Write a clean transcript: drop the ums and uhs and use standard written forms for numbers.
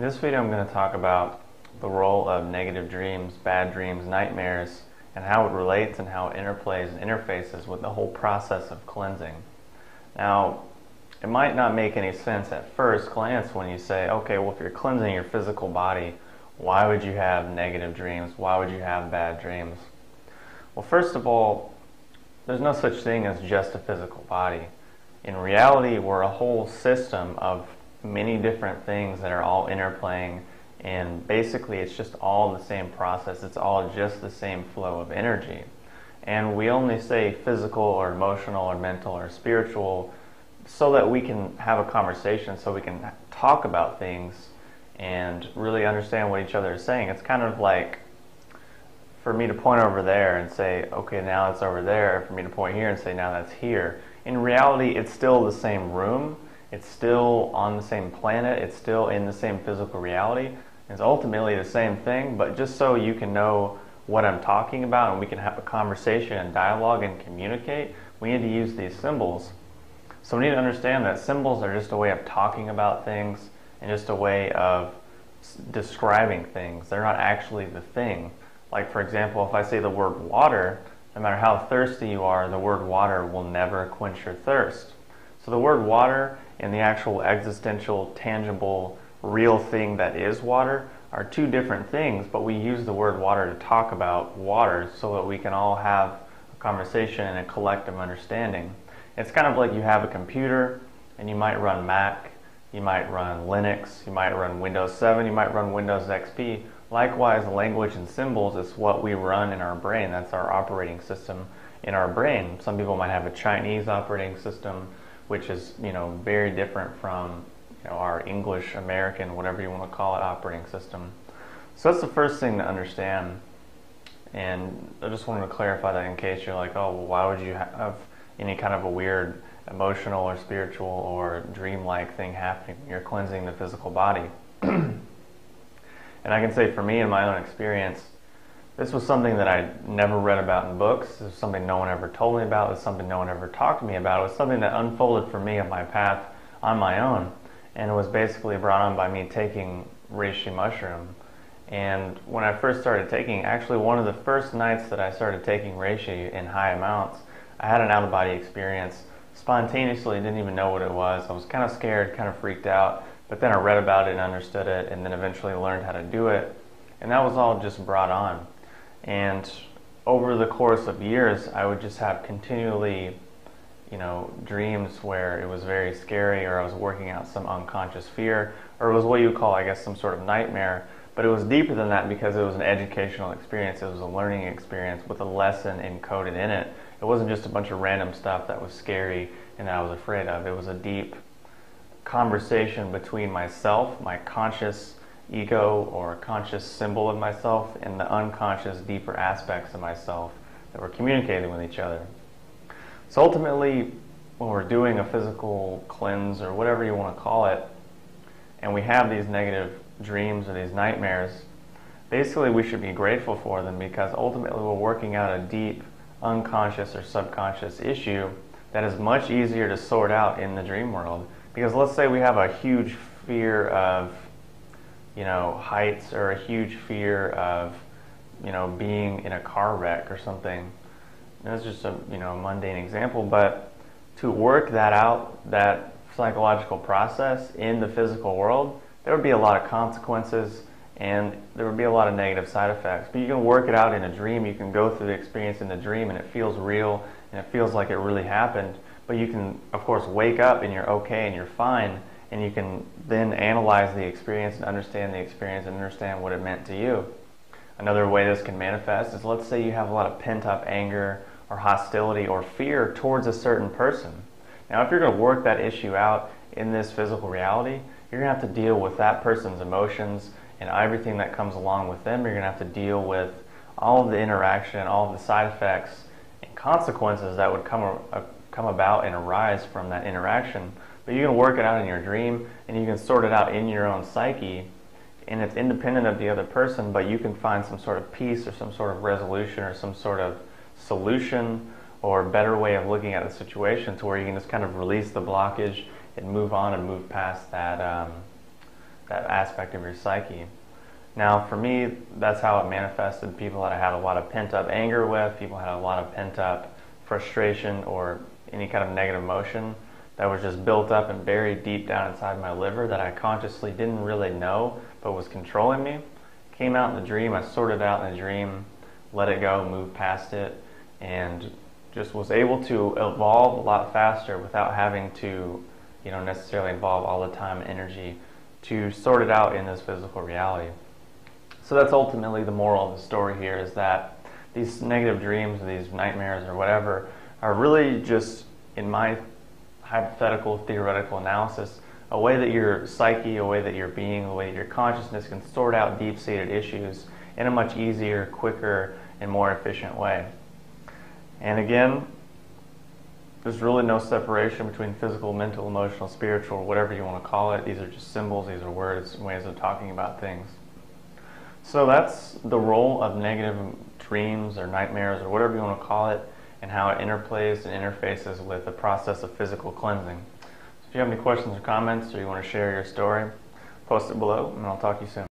In this video I'm going to talk about the role of negative dreams, bad dreams, nightmares, and how it relates and how it interplays and interfaces with the whole process of cleansing. Now, it might not make any sense at first glance when you say, okay, well, if you're cleansing your physical body, why would you have negative dreams? Why would you have bad dreams? Well, first of all, there's no such thing as just a physical body. In reality, we're a whole system of many different things that are all interplaying, and basically it's just all the same process. It's all just the same flow of energy. And we only say physical or emotional or mental or spiritual so that we can have a conversation, so we can talk about things and really understand what each other is saying. It's kind of like for me to point over there and say, okay, now it's over there, for me to point here and say, now that's here. In reality, it's still the same room, it's still on the same planet, it's still in the same physical reality. It's ultimately the same thing, but just so you can know what I'm talking about and we can have a conversation and dialogue and communicate, we need to use these symbols. So we need to understand that symbols are just a way of talking about things and just a way of describing things. They're not actually the thing. Like, for example, if I say the word water, no matter how thirsty you are, the word water will never quench your thirst. So the word water and the actual existential, tangible, real thing that is water are two different things, but we use the word water to talk about water so that we can all have a conversation and a collective understanding. It's kind of like you have a computer and you might run Mac, you might run Linux, you might run Windows 7, you might run Windows XP. Likewise, language and symbols is what we run in our brain. That's our operating system in our brain. Some people might have a Chinese operating system, which is, very different from, our English, American, whatever you want to call it, operating system. So that's the first thing to understand. And I just wanted to clarify that in case you're like, oh, well, why would you have any kind of a weird emotional or spiritual or dreamlike thing happening when you're cleansing the physical body? And I can say for me, in my own experience, this was something that I never read about in books. This was something no one ever told me about. It was something no one ever talked to me about. It was something that unfolded for me on my path on my own. And it was basically brought on by me taking reishi mushroom. And when I first started taking, actually one of the first nights that I started taking reishi in high amounts, I had an out-of-body experience. Spontaneously, didn't even know what it was. I was kind of scared, kind of freaked out. But then I read about it and understood it, and then eventually learned how to do it. And that was all just brought on. And over the course of years, I would just have continually, dreams where it was very scary, or I was working out some unconscious fear, or it was what you would call, I guess, some sort of nightmare. But it was deeper than that because it was an educational experience. It was a learning experience with a lesson encoded in it. It wasn't just a bunch of random stuff that was scary and that I was afraid of. It was a deep conversation between myself, my conscious ego or conscious symbol of myself, and the unconscious deeper aspects of myself that were communicating with each other. So ultimately, when we're doing a physical cleanse or whatever you want to call it, and we have these negative dreams or these nightmares, basically we should be grateful for them because ultimately we're working out a deep unconscious or subconscious issue that is much easier to sort out in the dream world. Because let's say we have a huge fear of, heights, or a huge fear of, being in a car wreck or something. That's just a, mundane example, but to work that out, that psychological process in the physical world, there would be a lot of consequences and there would be a lot of negative side effects. But you can work it out in a dream. You can go through the experience in the dream and it feels real and it feels like it really happened. But you can, of course, wake up and you're okay and you're fine, and you can then analyze the experience and understand the experience and understand what it meant to you. Another way this can manifest is, let's say you have a lot of pent-up anger or hostility or fear towards a certain person. Now, if you're going to work that issue out in this physical reality, you're going to have to deal with that person's emotions and everything that comes along with them. You're going to have to deal with all of the interaction, all of the side effects and consequences that would come about and arise from that interaction. But you can work it out in your dream and you can sort it out in your own psyche, and it's independent of the other person, but you can find some sort of peace or some sort of resolution or some sort of solution or better way of looking at the situation to where you can just kind of release the blockage and move on and move past that that aspect of your psyche. Now for me, that's how it manifested. People that I had a lot of pent up anger with, people had a lot of pent up frustration or any kind of negative emotion that was just built up and buried deep down inside my liver that I consciously didn't really know but was controlling me. Came out in the dream, I sorted it out in the dream, let it go, moved past it, and just was able to evolve a lot faster without having to, you know, necessarily involve all the time and energy to sort it out in this physical reality. So that's ultimately the moral of the story here, is that these negative dreams, or these nightmares or whatever, are really just, in my hypothetical theoretical analysis, a way that your psyche, a way that your being, a way that your consciousness can sort out deep-seated issues in a much easier, quicker, and more efficient way. And again, there's really no separation between physical, mental, emotional, spiritual, whatever you want to call it. These are just symbols, these are words, ways of talking about things. So that's the role of negative dreams or nightmares or whatever you want to call it, and how it interplays and interfaces with the process of physical cleansing. So if you have any questions or comments, or you want to share your story, post it below and I'll talk to you soon.